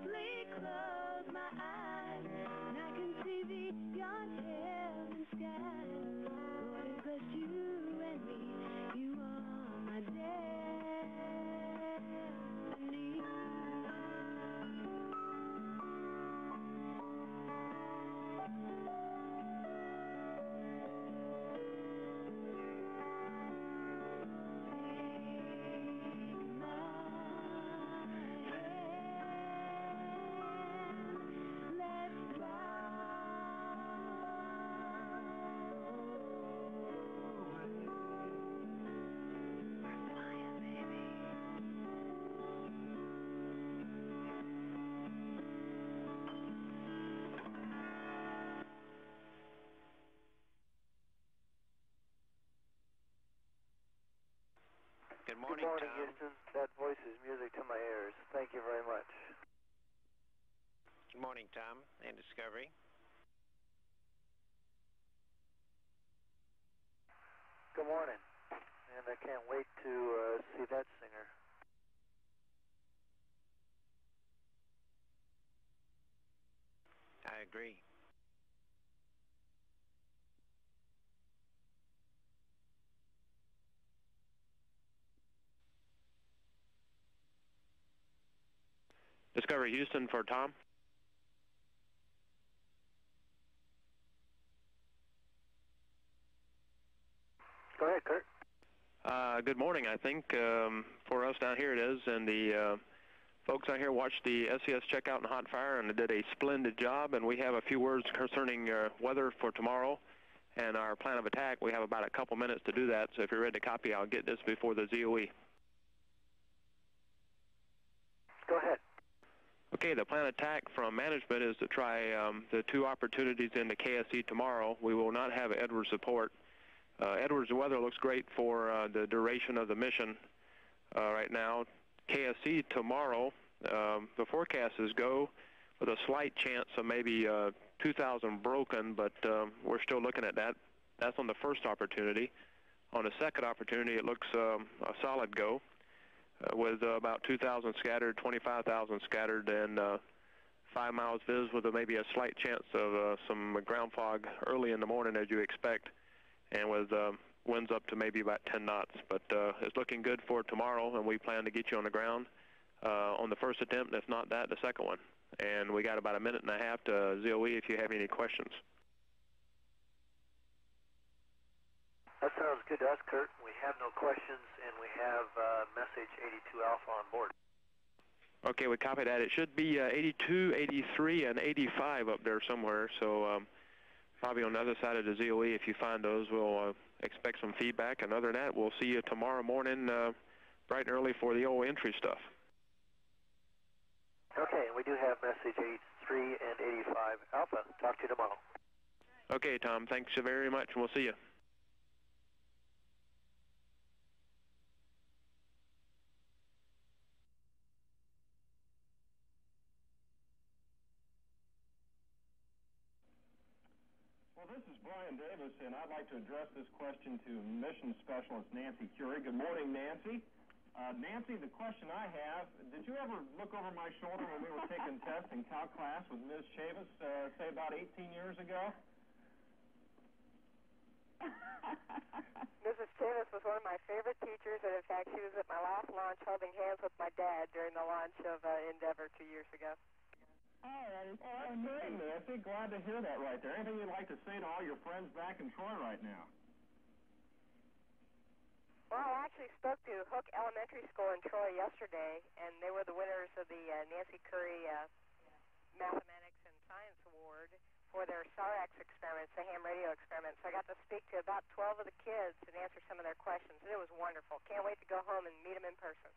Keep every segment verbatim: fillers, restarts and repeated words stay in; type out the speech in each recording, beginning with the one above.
simply close my eyes and I can see beyond hills and skies. Lord has blessed you and me. You are my destiny. Good morning, Houston. That voice is music to my ears. Thank you very much. Good morning, Tom and Discovery. Good morning. And I can't wait to uh, see that singer. I agree. Discovery Houston for Tom. Go ahead, Kurt. Uh, good morning, I think. Um, for us down here it is, and the uh, folks out here watched the S E S Checkout and Hot Fire, and they did a splendid job, and we have a few words concerning uh, weather for tomorrow and our plan of attack. We have about a couple minutes to do that, so if you're ready to copy, I'll get this before the Z O E. Go ahead. Okay, the plan attack from management is to try um, the two opportunities in the K S E tomorrow. We will not have Edwards support. Uh, Edwards' weather looks great for uh, the duration of the mission uh, right now. K S E tomorrow, um, the forecast is go with a slight chance of maybe uh, two thousand broken, but um, we're still looking at that. That's on the first opportunity. On the second opportunity, it looks um, a solid go. Uh, with uh, about two thousand scattered, twenty-five thousand scattered, and uh, five miles viz with a, maybe a slight chance of uh, some ground fog early in the morning as you expect, and with uh, winds up to maybe about ten knots. But uh, it's looking good for tomorrow, and we plan to get you on the ground uh, on the first attempt, and if not that, the second one. And we got about a minute and a half to Z O E if you have any questions. That sounds good to us, Kurt. We have no questions, and we have uh, message eighty-two Alpha on board. Okay, we copy that. It should be uh, eighty-two, eighty-three, and eighty-five up there somewhere, so um, probably on the other side of the Z O E, if you find those, we'll uh, expect some feedback. And other than that, we'll see you tomorrow morning uh, bright and early for the old entry stuff. Okay, and we do have message eighty-three and eighty-five Alpha. Talk to you tomorrow. Okay, Tom, thanks very much, and we'll see you. Well, this is Brian Davis, and I'd like to address this question to Mission Specialist Nancy Currie. Good morning, Nancy. Uh, Nancy, the question I have, did you ever look over my shoulder when we were taking tests in calc class with Miz Chavis, uh, say about eighteen years ago? Missus Chavis was one of my favorite teachers, and in fact, she was at my last launch holding hands with my dad during the launch of uh, Endeavor two years ago. Oh, that is oh, that's great, Nancy. Glad to hear that right there. Anything you'd like to say to all your friends back in Troy right now? Well, I actually spoke to Hook Elementary School in Troy yesterday, and they were the winners of the uh, Nancy Currie uh, Mathematics and Science Award for their SARAX experiments, the ham radio experiments. So I got to speak to about twelve of the kids and answer some of their questions, and it was wonderful. Can't wait to go home and meet them in person.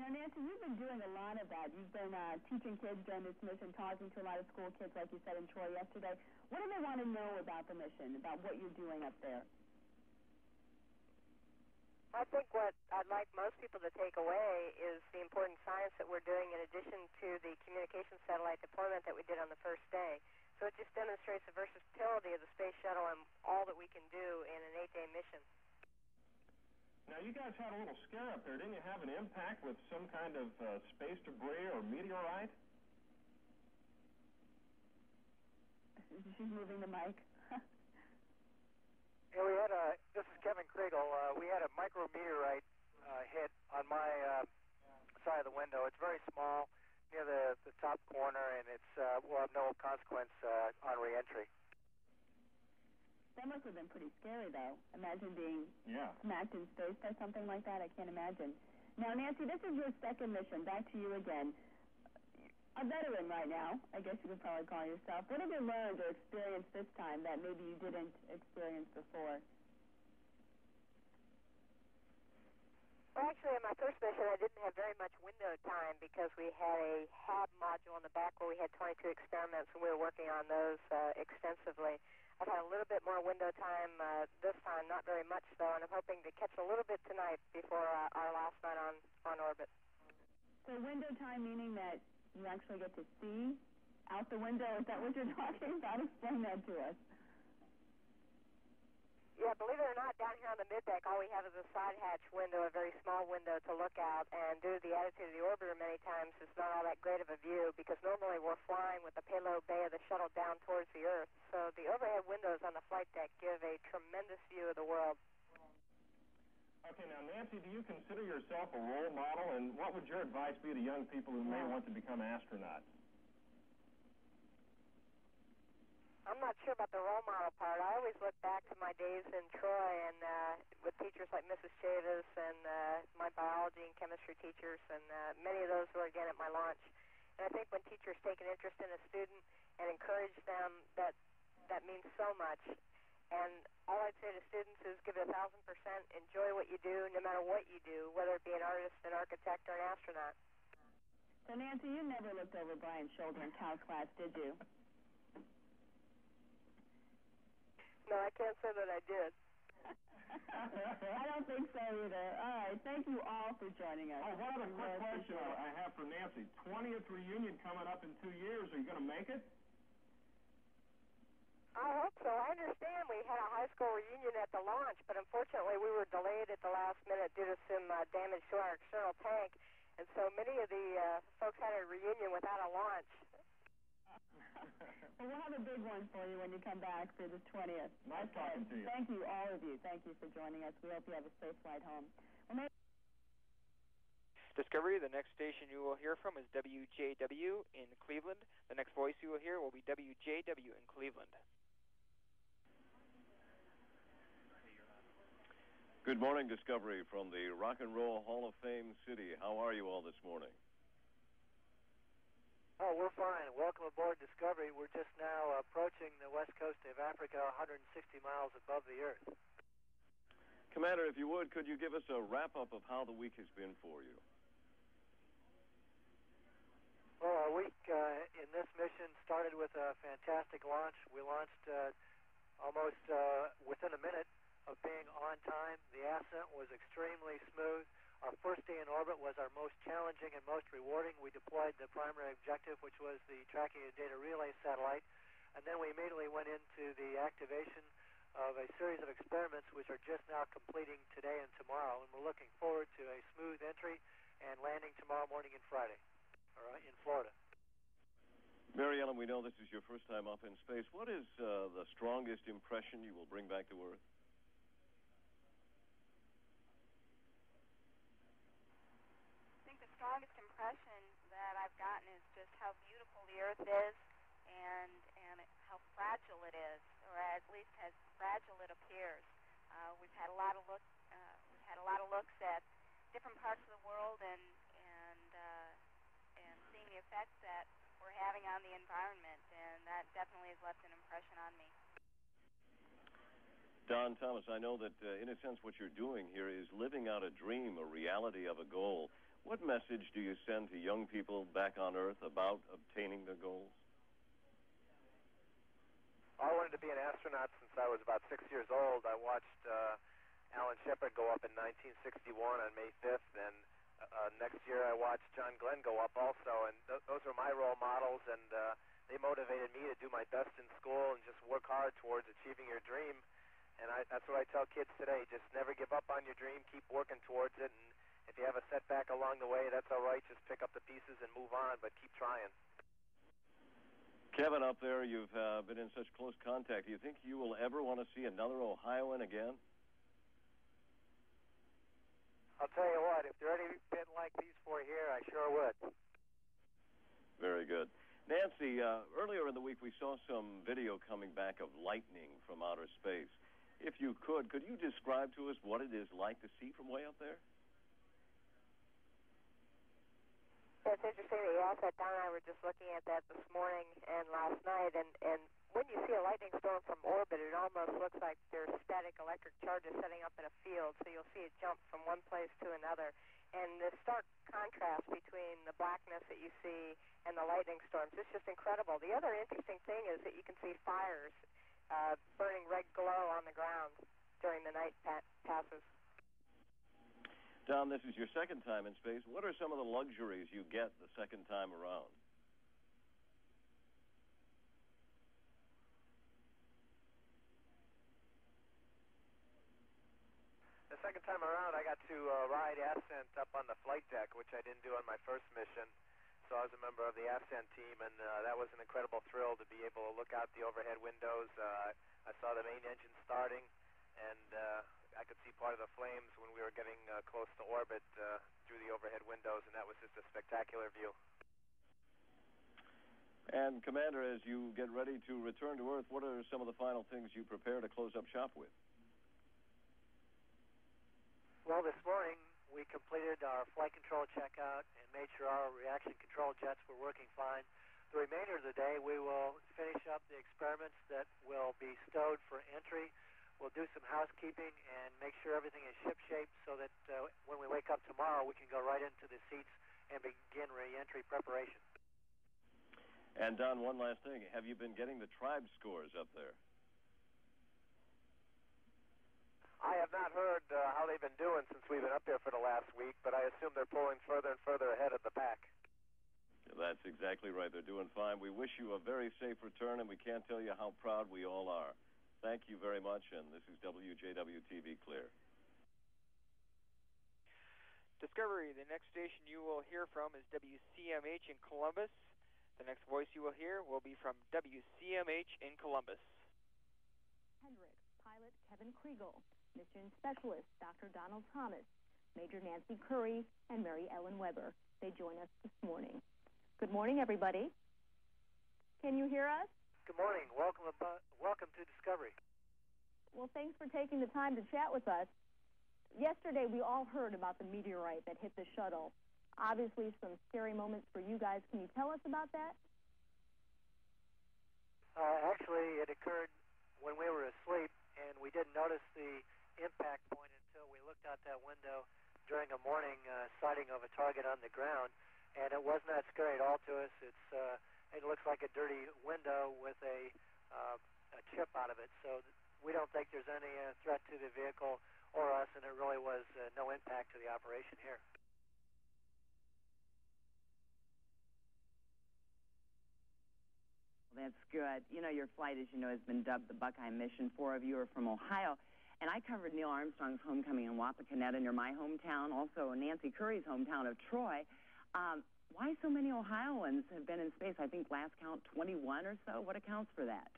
Now, Nancy, you've been doing a lot of that. You've been uh, teaching kids during this mission, talking to a lot of school kids, like you said in Troy yesterday. What do they want to know about the mission, about what you're doing up there? I think what I'd like most people to take away is the important science that we're doing in addition to the communication satellite deployment that we did on the first day. So it just demonstrates the versatility of the space shuttle and all that we can do in an eight-day mission. Now, you guys had a little scare up there. Didn't you have an impact with some kind of uh, space debris or meteorite? She's moving the mic. Yeah, we had a. This is Kevin Kriegel. Uh, we had a micrometeorite uh, hit on my uh, side of the window. It's very small, near the the top corner, and it's uh, will have no consequence uh, on reentry. That must have been pretty scary, though. Imagine being yeah. smacked in space by something like that. I can't imagine. Now, Nancy, this is your second mission. Back to you again. A veteran right now, I guess you could probably call yourself. What have you learned or experienced this time that maybe you didn't experience before? Well, actually, on my first mission, I didn't have very much window time because we had a H A B module in the back where we had twenty-two experiments, and we were working on those uh, extensively. I've had a little bit more window time uh, this time, not very much, though, and I'm hoping to catch a little bit tonight before uh, our last night on, on orbit. So window time meaning that you actually get to see out the window? Is that what you're talking about? Explain that to us. Yeah, believe it or not, down here on the middeck, all we have is a side hatch window, a very small window to look out, and due to the attitude of the orbiter many times, it's not all that great of a view, because normally we're flying with the payload bay of the shuttle down towards the Earth, so the overhead windows on the flight deck give a tremendous view of the world. Okay, now, Nancy, do you consider yourself a role model, and what would your advice be to young people who may want to become astronauts? I'm not sure about the role model part. I always look back to my days in Troy and uh, with teachers like Missus Chavis and uh, my biology and chemistry teachers, and uh, many of those were again at my launch. And I think when teachers take an interest in a student and encourage them, that that means so much. And all I'd say to students is give it a thousand percent, enjoy what you do, no matter what you do, whether it be an artist, an architect, or an astronaut. So, Nancy, you never looked over Brian's shoulder in Cal class, did you? No, I can't say that I did. I don't think so either. All right, thank you all for joining us. Oh, what other quick question I have for Nancy. twentieth reunion coming up in two years. Are you going to make it? I hope so. I understand we had a high school reunion at the launch, but unfortunately we were delayed at the last minute due to some uh, damage to our external tank, and so many of the uh, folks had a reunion without a launch. Well, we'll have a big one for you when you come back for the twentieth. Nice okay. talking to you. Thank you, all of you. Thank you for joining us. We hope you have a safe flight home. Well, Discovery, the next station you will hear from is W J W in Cleveland. The next voice you will hear will be W J W in Cleveland. Good morning, Discovery, from the Rock and Roll Hall of Fame City. How are you all this morning? Oh, we're fine. Welcome aboard Discovery. We're just now approaching the west coast of Africa, one hundred sixty miles above the Earth. Commander, if you would, could you give us a wrap-up of how the week has been for you? Well, our week uh, in this mission started with a fantastic launch. We launched uh, almost uh, within a minute of being on time. The ascent was extremely smooth. Our first day in orbit was our most challenging and most rewarding. We deployed the primary objective, which was the tracking and data relay satellite, and then we immediately went into the activation of a series of experiments which are just now completing today and tomorrow, and we're looking forward to a smooth entry and landing tomorrow morning and Friday, all right, in Florida. Mary Ellen, we know this is your first time up in space. What is uh, the strongest impression you will bring back to Earth? The strongest impression that I've gotten is just how beautiful the Earth is, and and how fragile it is, or at least as fragile it appears. Uh, we've had a lot of look, uh, we've had a lot of looks at different parts of the world, and and uh, and seeing the effects that we're having on the environment, and that definitely has left an impression on me. Don Thomas, I know that uh, in a sense what you're doing here is living out a dream, a reality of a goal. What message do you send to young people back on Earth about obtaining their goals? I wanted to be an astronaut since I was about six years old. I watched uh, Alan Shepard go up in nineteen sixty-one on May fifth, and uh, next year I watched John Glenn go up also, and th those were my role models, and uh, they motivated me to do my best in school and just work hard towards achieving your dream. And I, that's what I tell kids today, just never give up on your dream, keep working towards it, and if you have a setback along the way, that's all right. Just pick up the pieces and move on, but keep trying. Kevin, up there, you've uh, been in such close contact. Do you think you will ever want to see another Ohioan again? I'll tell you what, if there are any bit like these four here, I sure would. Very good. Nancy, uh, earlier in the week we saw some video coming back of lightning from outer space. If you could, could you describe to us what it is like to see from way up there? That's interesting that you asked that, Don. I were just looking at that this morning and last night, and, and when you see a lightning storm from orbit, it almost looks like there's static electric charges setting up in a field, so you'll see it jump from one place to another. And the stark contrast between the blackness that you see and the lightning storms, it's just incredible. The other interesting thing is that you can see fires uh, burning red glow on the ground during the night pa passes. Don, this is your second time in space. What are some of the luxuries you get the second time around? The second time around, I got to uh, ride Ascent up on the flight deck, which I didn't do on my first mission. So I was a member of the Ascent team, and uh, that was an incredible thrill to be able to look out the overhead windows. Uh, I saw the main engine starting, and... Uh, I could see part of the flames when we were getting uh, close to orbit uh, through the overhead windows, and that was just a spectacular view. And, Commander, as you get ready to return to Earth, what are some of the final things you prepare to close up shop with? Well, this morning we completed our flight control checkout and made sure our reaction control jets were working fine. The remainder of the day we will finish up the experiments that will be stowed for entry. We'll do some housekeeping and make sure everything is shipshape so that uh, when we wake up tomorrow, we can go right into the seats and begin re-entry preparation. And, Don, one last thing. Have you been getting the tribe scores up there? I have not heard uh, how they've been doing since we've been up there for the last week, but I assume they're pulling further and further ahead of the pack. That's exactly right. They're doing fine. We wish you a very safe return, and we can't tell you how proud we all are. Thank you very much, and this is W J W T V Clear. Discovery, the next station you will hear from is W C M H in Columbus. The next voice you will hear will be from W C M H in Columbus. Hendricks, pilot Kevin Kriegel, mission specialist Doctor Donald Thomas, Major Nancy Currie, and Mary Ellen Weber. They join us this morning. Good morning, everybody. Can you hear us? Good morning. Welcome, welcome to Discovery. Well, thanks for taking the time to chat with us. Yesterday, we all heard about the meteorite that hit the shuttle. Obviously, some scary moments for you guys. Can you tell us about that? Uh, actually, it occurred when we were asleep, and we didn't notice the impact point until we looked out that window during a morning uh, sighting of a target on the ground, and it was not scary at all to us. It's... Uh, It looks like a dirty window with a, uh, a chip out of it. So we don't think there's any uh, threat to the vehicle or us, and there really was uh, no impact to the operation here. Well, that's good. You know, your flight, as you know, has been dubbed the Buckeye Mission. Four of you are from Ohio. And I covered Neil Armstrong's homecoming in Wapakoneta near my hometown, also Nancy Currie's hometown of Troy. Um, Why so many Ohioans have been in space? I think last count, twenty-one or so. What accounts for that?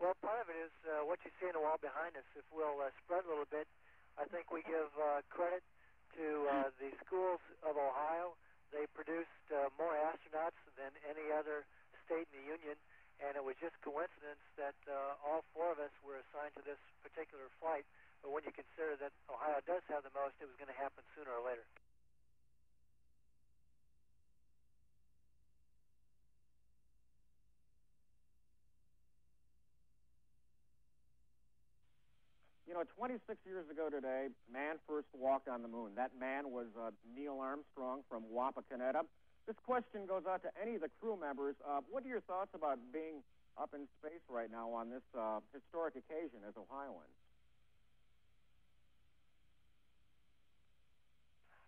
Well, part of it is uh, what you see in the wall behind us. If we'll uh, spread a little bit, I think we give uh, credit to uh, the schools of Ohio. They produced uh, more astronauts than any other state in the Union, and it was just coincidence that uh, all four of us were assigned to this particular flight. But when you consider that Ohio does have the most, it was going to happen sooner or later. You know, twenty-six years ago today, man first walked on the moon. That man was uh, Neil Armstrong from Wapakoneta. This question goes out to any of the crew members. Uh, what are your thoughts about being up in space right now on this uh, historic occasion as Ohioans?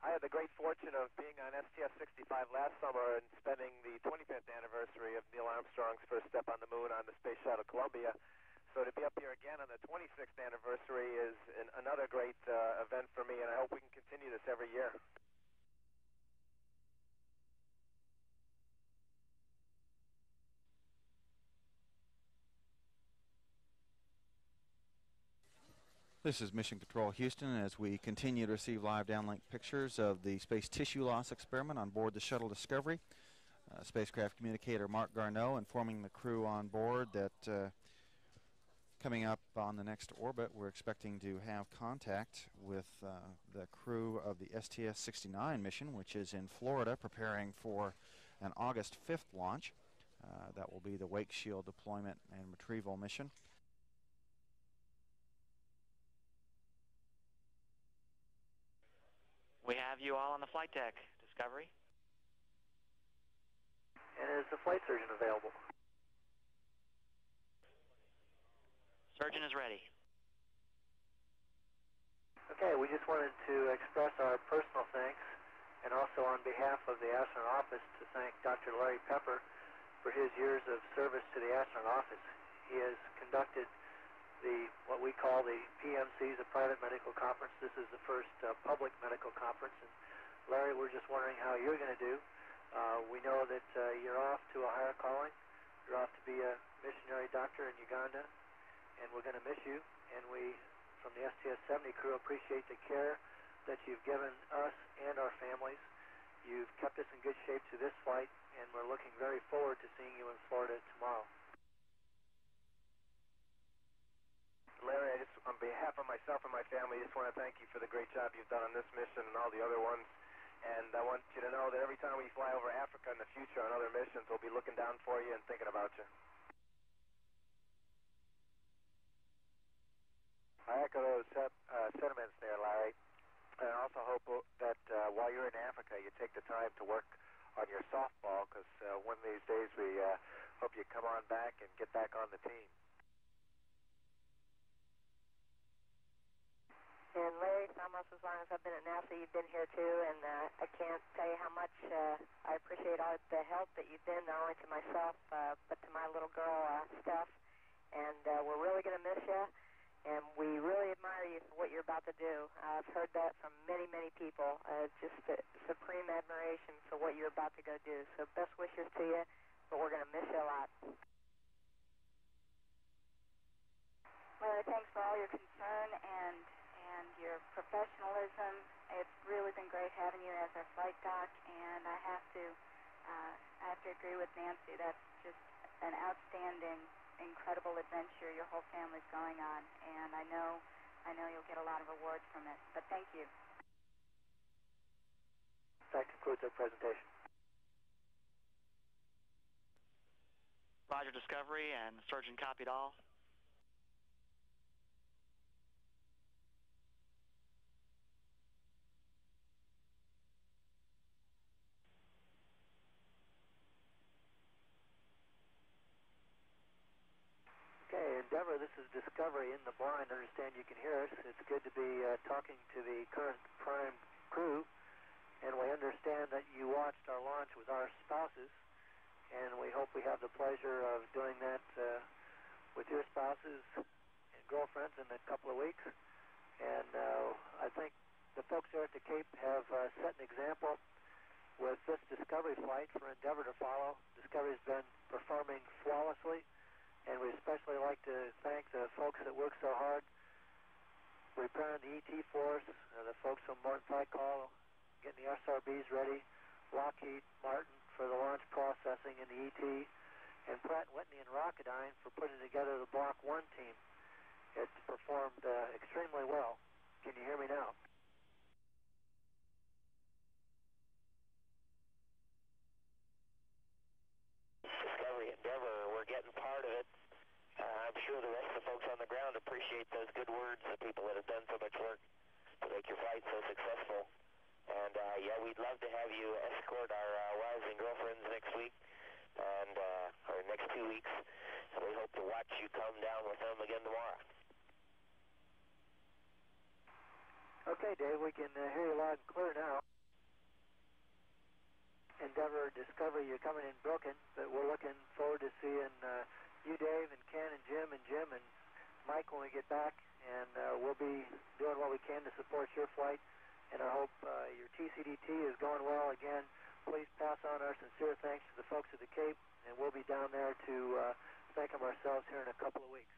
I had the great fortune of being on S T S sixty-five last summer and spending the twenty-fifth anniversary of Neil Armstrong's first step on the moon on the Space Shuttle Columbia. So to be up here again on the twenty-sixth anniversary is an, another great uh, event for me, and I hope we can continue this every year. This is Mission Control Houston as we continue to receive live downlink pictures of the space tissue loss experiment on board the shuttle Discovery. Uh, spacecraft communicator Mark Garneau informing the crew on board that uh, coming up on the next orbit we're expecting to have contact with uh, the crew of the S T S sixty-nine mission, which is in Florida preparing for an August fifth launch. Uh, that will be the Wake Shield deployment and retrieval mission. We have you all on the flight deck, Discovery. And is the flight surgeon available? Surgeon is ready. Okay, we just wanted to express our personal thanks and also on behalf of the Astronaut Office to thank Doctor Larry Pepper for his years of service to the Astronaut Office. He has conducted the what we call the P M Cs, a private medical conference. This is the first uh, public medical conference. And Larry, we're just wondering how you're going to do. Uh, we know that uh, you're off to a higher calling. You're off to be a missionary doctor in Uganda, and we're going to miss you. And we, from the S T S seventy crew, appreciate the care that you've given us and our families. You've kept us in good shape through this flight, and we're looking very forward to seeing you in Florida tomorrow. Larry, I just, on behalf of myself and my family, I just want to thank you for the great job you've done on this mission and all the other ones. And I want you to know that every time we fly over Africa in the future on other missions, we'll be looking down for you and thinking about you. I echo those uh, sentiments there, Larry. And I also hope that uh, while you're in Africa, you take the time to work on your softball, because uh, one of these days we uh, hope you come on back and get back on the team. And Larry, it's almost as long as I've been at NASA, you've been here too, and uh, I can't tell you how much uh, I appreciate all the help that you've been, not only to myself, uh, but to my little girl, uh, Steph, and uh, we're really going to miss you, and we really admire you for what you're about to do. I've heard that from many, many people, uh, just uh, supreme admiration for what you're about to go do. So best wishes to you, but we're going to miss you a lot. Larry, thanks for all your concern and and your professionalism. It's really been great having you as our flight doc, and I have to, uh, I have to agree with Nancy. That's just an outstanding, incredible adventure your whole family's going on, and I know, I know you'll get a lot of rewards from it. But thank you. That concludes our presentation. Roger, Discovery, and Surgeon copied all. Endeavor, this is Discovery in the blind. Understand you can hear us. It's good to be uh, talking to the current prime crew, and we understand that you watched our launch with our spouses, and we hope we have the pleasure of doing that uh, with your spouses and girlfriends in a couple of weeks. And uh, I think the folks there at the Cape have uh, set an example with this Discovery flight for Endeavor to follow. Discovery's been performing flawlessly, and we especially like to thank the folks that work so hard repairing the E T for us, uh, the folks from Martin Tycall, getting the S R Bs ready, Lockheed Martin for the launch processing and the E T, and Pratt Whitney and Rocketdyne for putting together the Block one team. It's performed uh, extremely well. Can you hear me now? Discovery Endeavor, we're getting part of it. Uh, I'm sure the rest of the folks on the ground appreciate those good words, the people that have done so much work to make your flight so successful. And, uh, yeah, we'd love to have you escort our uh, wives and girlfriends next week, and uh, or next two weeks. And we hope to watch you come down with them again tomorrow. Okay, Dave, we can uh, hear you loud and clear now. Endeavor, Discovery, you're coming in broken, but we're looking forward to seeing uh, you, Dave, and Ken, and Jim, and Jim, and Mike when we get back, and uh, we'll be doing what we can to support your flight, and I hope uh, your T C D T is going well. Again, please pass on our sincere thanks to the folks at the Cape, and we'll be down there to uh, thank them ourselves here in a couple of weeks.